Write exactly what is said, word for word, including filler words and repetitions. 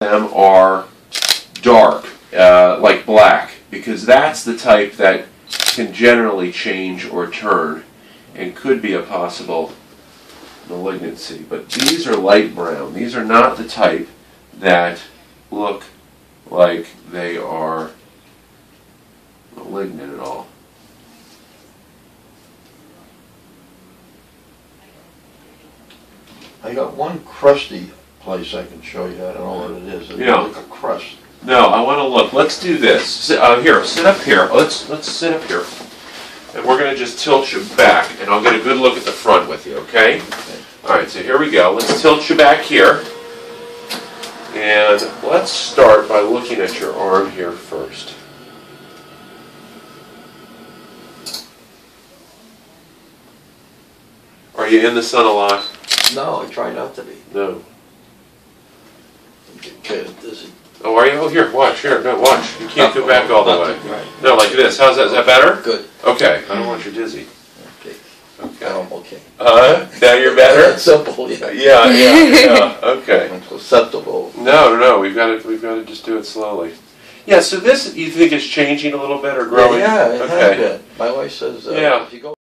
Them are dark, uh, like black, because that's the type that can generally change or turn and could be a possible malignancy. But these are light brown. These are not the type that look like they are malignant at all. I got one crusty place I can show you. I don't know what it is. It's yeah. Like a crust. No, I want to look. Let's do this. Uh, here, sit up here. Let's let's sit up here, and we're going to just tilt you back, and I'll get a good look at the front with you. Okay? Okay. All right. So here we go. Let's tilt you back here, and let's start by looking at your arm here first. Are you in the sun a lot? No, I try not to be. No. Oh, are you? Oh, here, watch. Here, no, watch. You can't go back all the way. No, like this. How's that? Is that better? Good. Okay. I don't want you dizzy. Okay. Okay. I'm okay. Uh huh? Now you're better? That's simple, yeah. Yeah, yeah, yeah. Okay. I'm susceptible. No, no, we've got to, we've got to just do it slowly. Yeah, so this, you think it's changing a little bit or growing? Yeah, yeah, it has been. My wife says, uh, yeah. If you go